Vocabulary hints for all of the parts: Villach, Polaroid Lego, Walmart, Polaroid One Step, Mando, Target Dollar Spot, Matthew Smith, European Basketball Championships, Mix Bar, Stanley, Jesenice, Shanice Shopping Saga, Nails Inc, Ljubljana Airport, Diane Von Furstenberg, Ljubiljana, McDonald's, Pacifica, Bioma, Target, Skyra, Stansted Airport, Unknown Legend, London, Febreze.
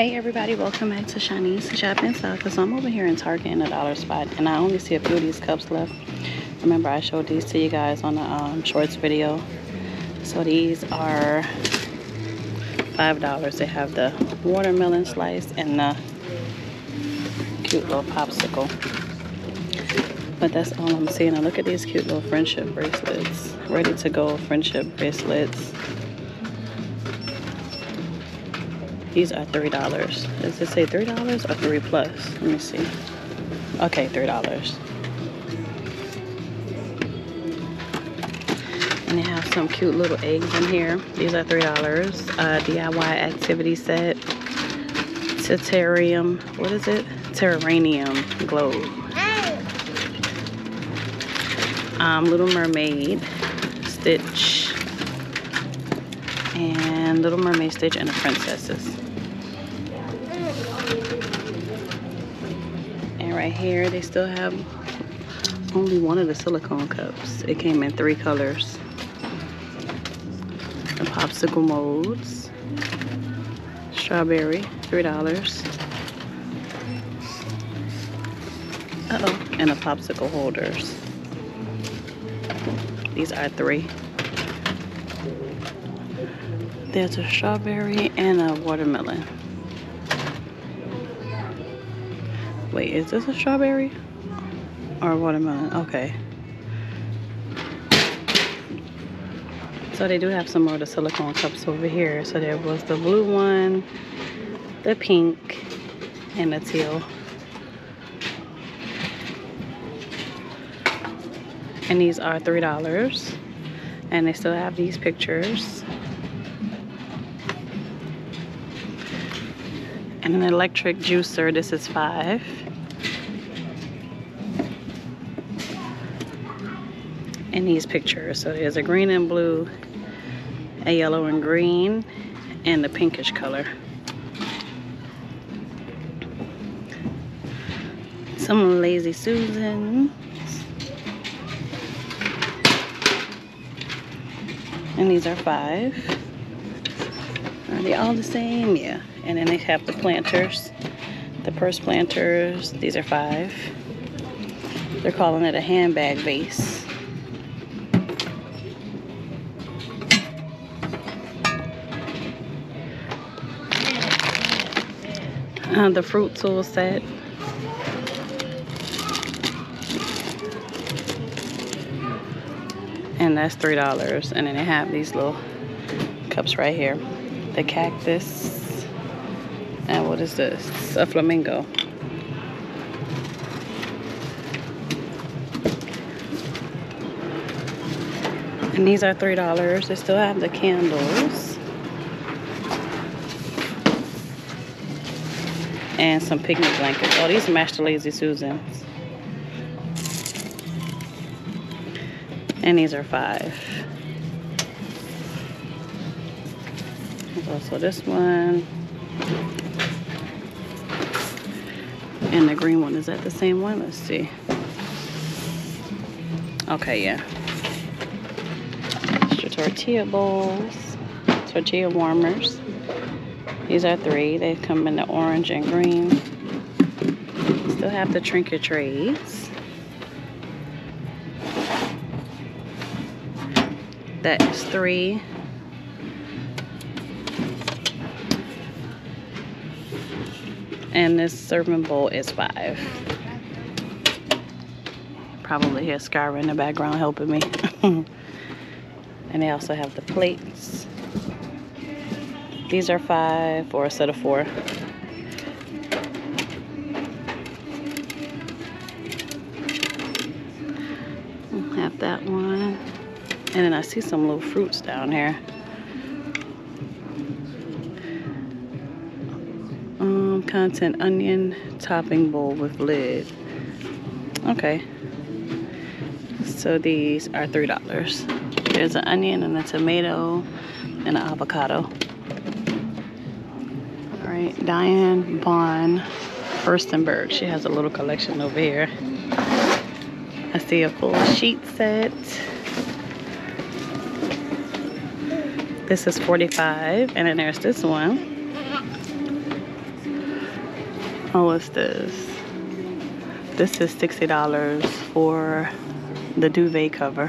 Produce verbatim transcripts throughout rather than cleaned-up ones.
Hey everybody, welcome back to Shanice Shopping Saga. So I'm over here in Target in a dollar spot, and I only see a few of these cups left. Remember, I showed these to you guys on the um, shorts video. So these are five dollars. They have the watermelon slice and the cute little popsicle. But that's all I'm seeing. Now look at these cute little friendship bracelets. Ready to go friendship bracelets. These are three dollars. Does it say three dollars or three plus? Let me see. Okay, three dollars. And they have some cute little eggs in here. These are three dollars. Uh, D I Y activity set. Terrarium. What is it? Terrarium globe. Um, Little Mermaid Stitch. And Little Mermaid Stitch and the Princesses. And right here, they still have only one of the silicone cups. It came in three colors. The popsicle molds. Strawberry, three dollars. Uh-oh. And the popsicle holders. These are three. There's a strawberry and a watermelon. Wait, is this a strawberry or a watermelon? Okay. So they do have some more of the silicone cups over here. So there was the blue one, the pink, and the teal. And these are three dollars. And they still have these pictures. And an electric juicer, this is five. And these pictures, so there's a green and blue, a yellow and green, and a pinkish color. Some Lazy Susan. And these are five. Are they all the same? Yeah. And then they have the planters, the purse planters. These are five. They're calling it a handbag vase. Uh, the fruit tool set. And that's three dollars. And then they have these little cups right here. The cactus. And what is this? A flamingo. And these are three dollars. They still have the candles. And some picnic blankets. Oh, these match the Lazy Susans. And these are five. Also this one. And the green one, is that the same one? Let's see. Okay, yeah. Extra tortilla bowls, tortilla warmers. These are three. They come in the orange and green. Still have the trinket trays. That's three. And this serving bowl is five. Probably hear Skyra in the background helping me. And they also have the plates. These are five or a set of four. I'll have that one. And then I see some little fruits down here. Content onion topping bowl with lid. Okay, so these are three dollars. There's an onion and a tomato and an avocado. All right, Diane Von Furstenberg, she has a little collection over here. I see a full sheet set. This is forty-five dollars. And then there's this one. Oh, what's this? This is sixty dollars for the duvet cover.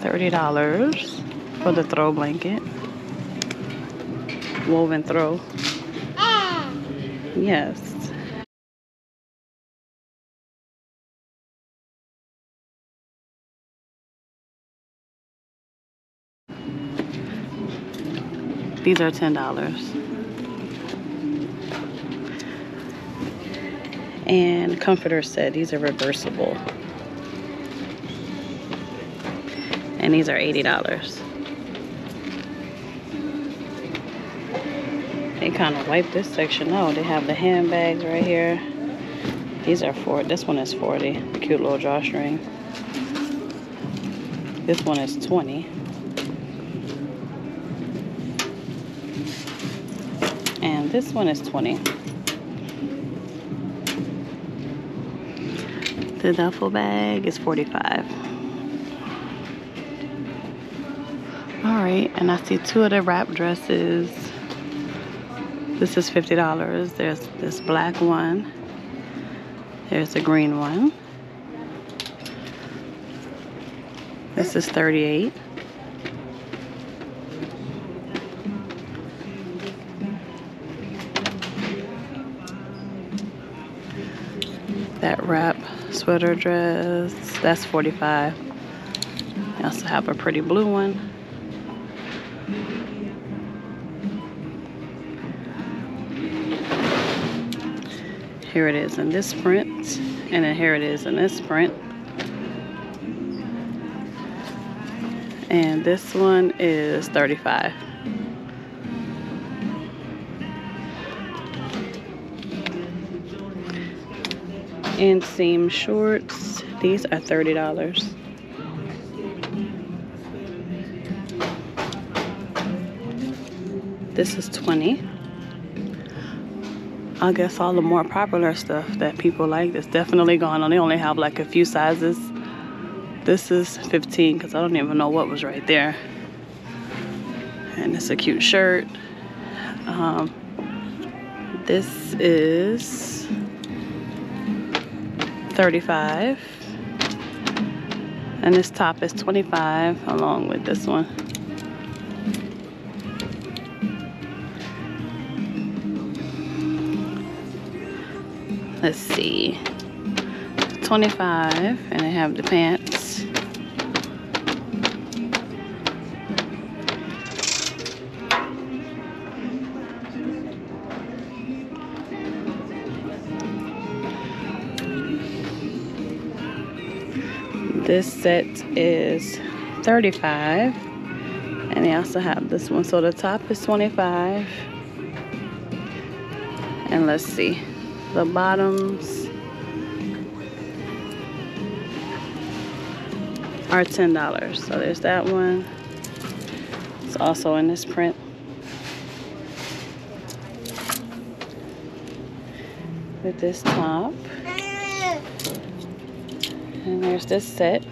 thirty dollars for the throw blanket. Woven throw. Yes. These are ten dollars. And comforter set, these are reversible. And these are eighty dollars. They kind of wiped this section out. They have the handbags right here. These are four, this one is forty dollars, the cute little drawstring. This one is twenty dollars. This one is twenty. The duffel bag is forty-five. All right, and I see two of the wrap dresses. This is fifty dollars. There's this black one. There's the green one. This is thirty-eight. That wrap sweater dress, that's forty-five. I also have a pretty blue one. Here it is in this print, and then here it is in this print. And this one is thirty-five. And seam shorts, these are thirty dollars. This is twenty dollars. I guess all the more popular stuff that people like is definitely gone on. They only have like a few sizes. This is fifteen dollars because I don't even know what was right there. And it's a cute shirt. Um, this is thirty-five, and this top is twenty-five along with this one. Let's see, twenty-five, and I have the pants. This set is thirty-five, and they also have this one. So the top is twenty-five, and let's see, the bottoms are ten dollars. So there's that one. It's also in this print. With this top. And there's this set.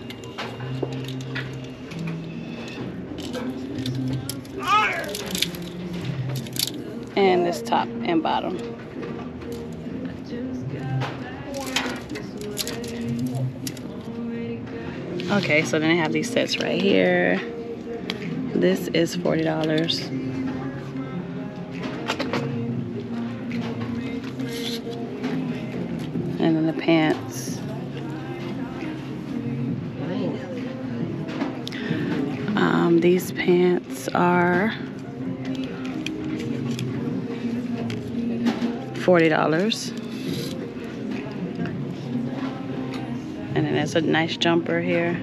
And this top and bottom. Okay, so then I have these sets right here. This is forty dollars. And then the pants. Um, these pants are forty dollars. And then there's a nice jumper here.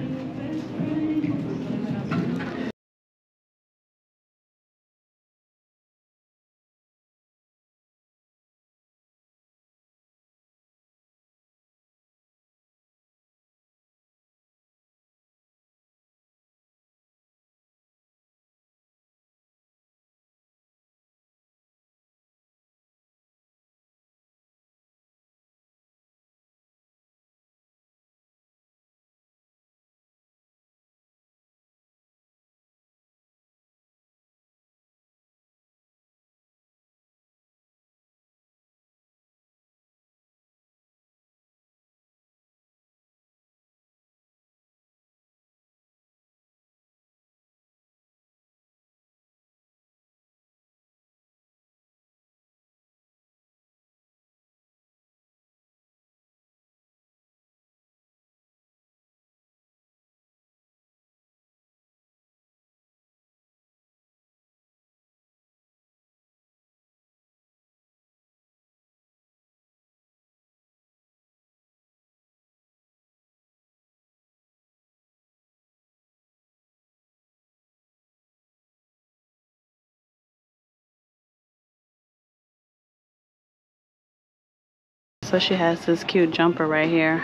So she has this cute jumper right here,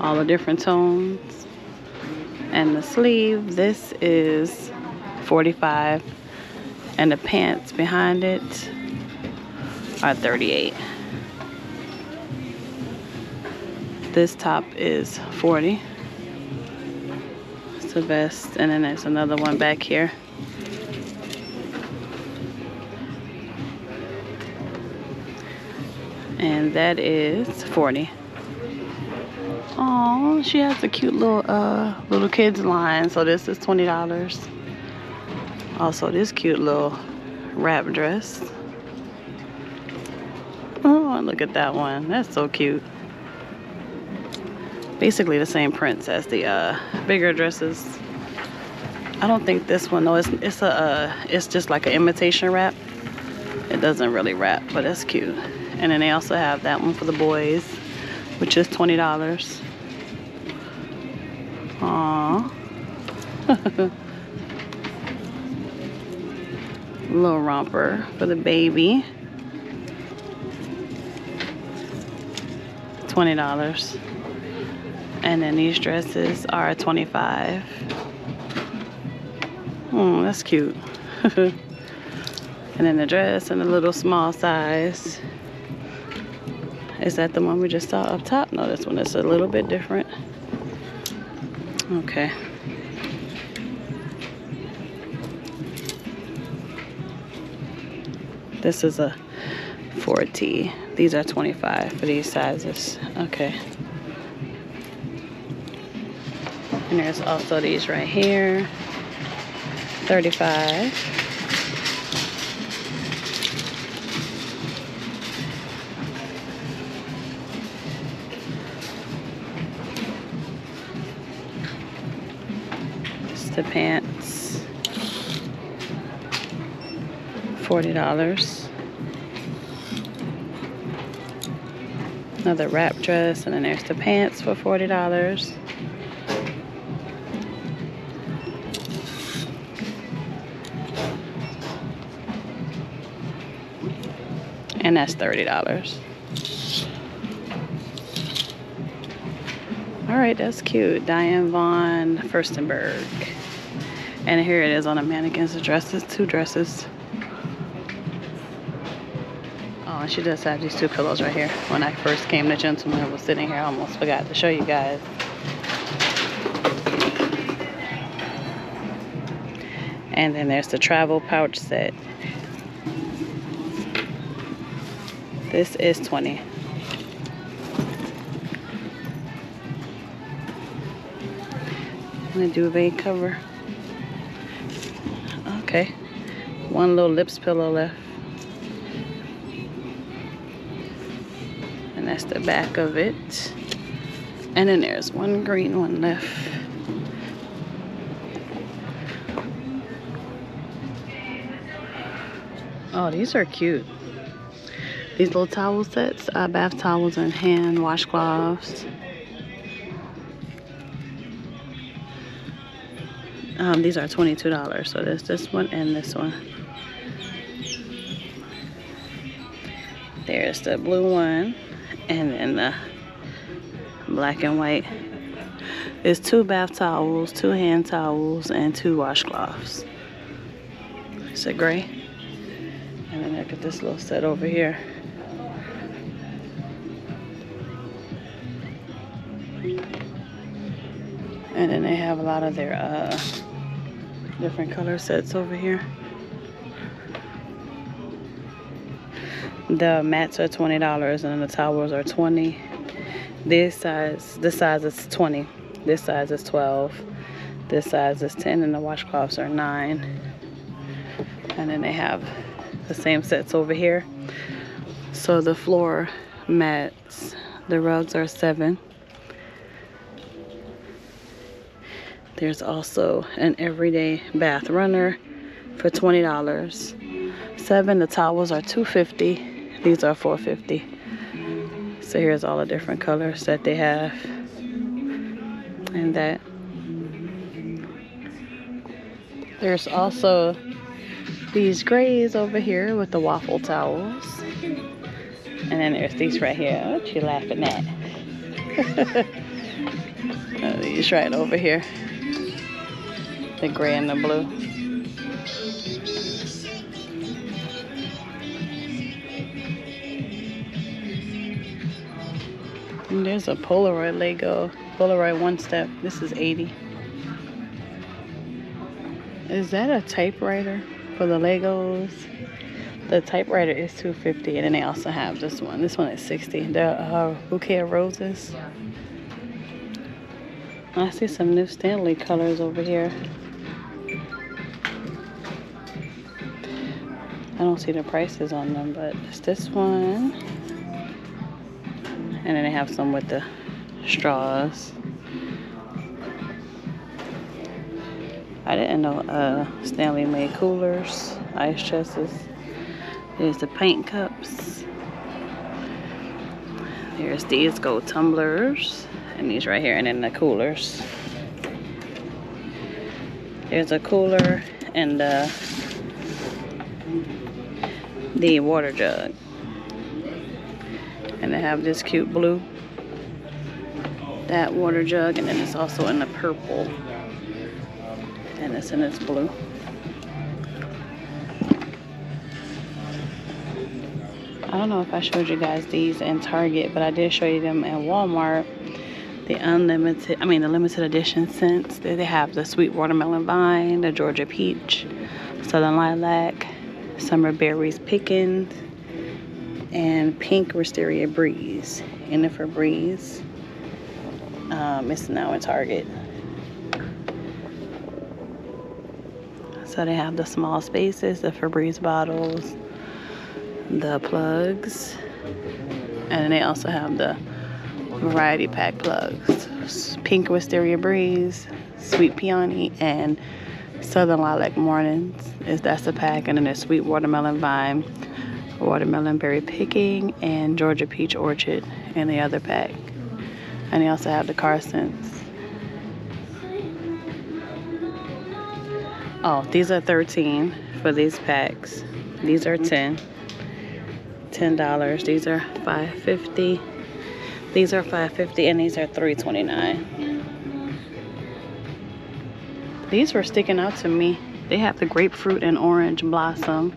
all the different tones, and the sleeve, this is forty-five, and the pants behind it are thirty-eight. This top is forty. It's a vest, and then there's another one back here. And that is forty. Oh, she has a cute little uh little kids line. So this is twenty dollars. Also this cute little wrap dress. Oh, and look at that one. That's so cute. Basically the same prints as the uh, bigger dresses. I don't think this one though. It's it's a uh, it's just like an imitation wrap. It doesn't really wrap, but it's cute. And then they also have that one for the boys, which is twenty dollars. Aww. Little romper for the baby. twenty dollars. And then these dresses are twenty-five dollars. Hmm, that's cute. And then the dress in a little small size. Is that the one we just saw up top? No, this one is a little bit different. Okay. This is a forty. These are twenty-five for these sizes. Okay. And there's also these right here, thirty-five. It's the pants, forty dollars. Another wrap dress, and then there's the pants for forty dollars. And that's thirty dollars. All right, that's cute. Diane Von Furstenberg. And here it is on the mannequins, the dresses, two dresses. Oh, and she does have these two pillows right here. When I first came, the gentleman was sitting here. I almost forgot to show you guys. And then there's the travel pouch set. This is twenty. And a duvet cover. Okay. One little lips pillow left. And that's the back of it. And then there's one green one left. Oh, these are cute. These little towel sets, uh, bath towels and hand washcloths. Um, these are twenty-two dollars. So there's this one and this one. There's the blue one, and then the black and white. It's two bath towels, two hand towels, and two washcloths. It's a gray. And then look at this little set over here. And then they have a lot of their uh, different color sets over here. The mats are twenty dollars and the towels are twenty dollars. This size, this size is twenty dollars. This size is twelve dollars. This size is ten dollars and the washcloths are nine dollars. And then they have the same sets over here. So the floor mats, the rugs are seven dollars. There's also an everyday bath runner for twenty dollars. Seven, the towels are two fifty. These are four fifty. So here's all the different colors that they have. And that. There's also these grays over here with the waffle towels. And then there's these right here. What you laughing at? Oh, these right over here. The gray and the blue. And there's a Polaroid Lego. Polaroid One Step. This is eighty dollars. Is that a typewriter for the Legos? The typewriter is two fifty, and then they also have this one. This one is sixty. The uh, bouquet of roses. I see some new Stanley colors over here. I don't see the prices on them, but it's this one. And then they have some with the straws. I didn't know uh, Stanley made coolers, ice chests. There's the paint cups. There's these gold tumblers. And these right here. And then the coolers. There's a cooler and uh, the water jug. And they have this cute blue. That water jug. And then it's also in the purple. And it's in this blue. I don't know if I showed you guys these in Target, but I did show you them at Walmart. The unlimited, I mean the limited edition scents. They have the sweet watermelon vine, the Georgia peach, southern lilac, summer berries pickins, and pink wisteria breeze. In the Febreze. Um, it's now in Target. So they have the small spaces, the Febreze bottles, the plugs, and they also have the variety pack plugs. Pink wisteria breeze, sweet peony, and southern lilac mornings is that's the pack. And then there's sweet watermelon vine, watermelon berry picking, and Georgia peach orchid in the other pack. And they also have the car scents. Oh, these are thirteen for these packs. These are ten. ten dollars. These are five fifty. These are five fifty, and these are three twenty-nine. These were sticking out to me. They have the grapefruit and orange blossom.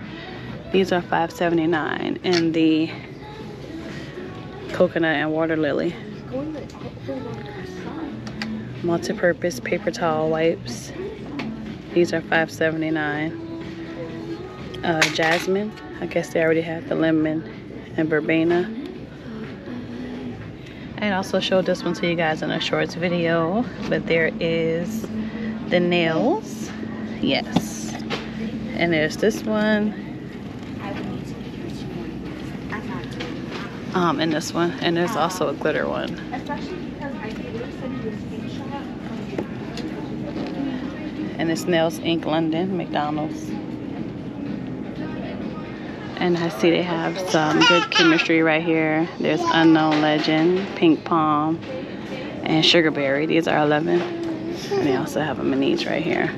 These are five seventy-nine, and the coconut and water lily. Multi-purpose paper towel wipes. These are five seventy-nine. Uh, jasmine. I guess they already had the lemon and verbena. I also showed this one to you guys in a shorts video, but there is the nails. Yes. And there's this one. Um, and this one. And there's also a glitter one. And it's Nails Incorporated. London, McDonald's. And I see they have some good chemistry right here. There's Unknown Legend, Pink Palm, and Sugarberry. These are eleven. And they also have them in these right here.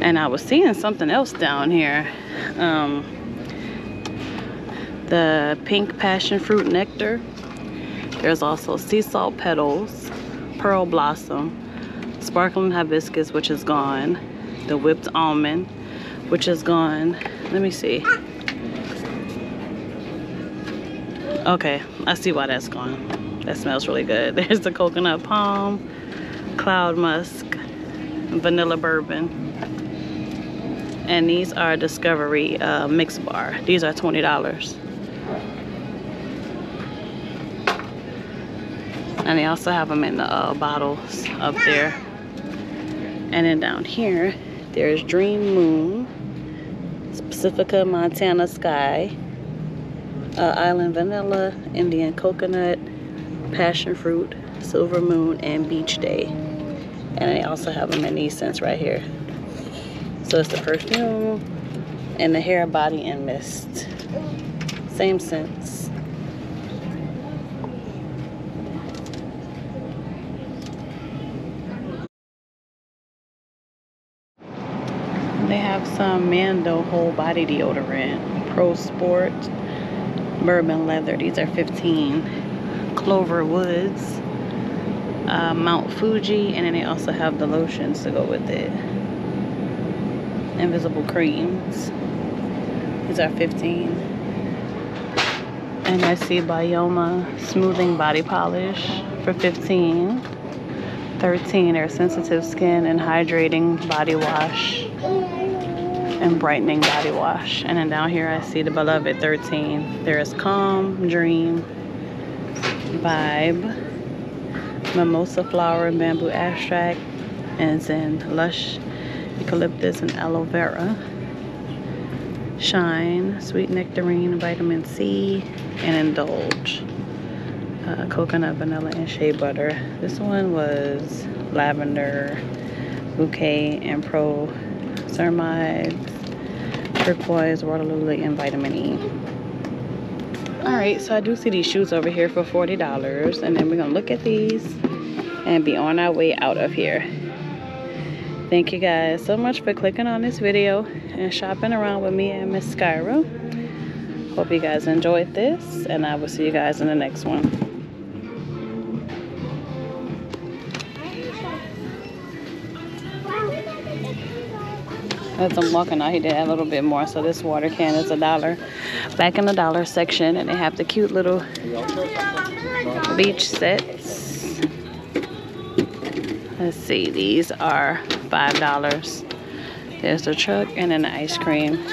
And I was seeing something else down here. Um, the Pink Passion Fruit Nectar. There's also Sea Salt Petals, Pearl Blossom, Sparkling Hibiscus, which is gone, the Whipped Almond, which is gone. Let me see. Okay, I see why that's gone. That smells really good. There's the coconut palm, cloud musk, vanilla bourbon. And these are Discovery uh, Mix Bar. These are twenty dollars. And they also have them in the uh, bottles up there. And then down here, there's Dream Moon, Pacifica, Montana Sky, uh, Island Vanilla, Indian Coconut, Passion Fruit, Silver Moon, and Beach Day. And they also have them in these scents right here. So it's the perfume and the hair, body, and mist. Same scents. They have some Mando whole body deodorant. Pro Sport Bourbon Leather. These are fifteen. Clover Woods, uh, Mount Fuji, and then they also have the lotions to go with it. Invisible creams. These are fifteen. And I see Bioma Smoothing Body Polish for fifteen. thirteen are Sensitive Skin and Hydrating Body Wash and Brightening Body Wash. And then down here I see the Beloved thirteen. There is Calm, Dream, Vibe, Mimosa Flower and Bamboo Extract, and Zen, Lush Eucalyptus and Aloe Vera, Shine, Sweet Nectarine, Vitamin C, and Indulge. Uh, coconut, vanilla, and shea butter. This one was lavender, bouquet, and pro ceramides, turquoise, water lily, and vitamin E. Alright, so I do see these shoes over here for forty dollars, and then we're gonna look at these and be on our way out of here. Thank you guys so much for clicking on this video and shopping around with me and Miss Skyra. Hope you guys enjoyed this, and I will see you guys in the next one. As I'm walking out, he did add a little bit more. So this water can is a dollar. Back in the dollar section, and they have the cute little beach sets. Let's see, these are five dollars. There's the truck and then the ice cream.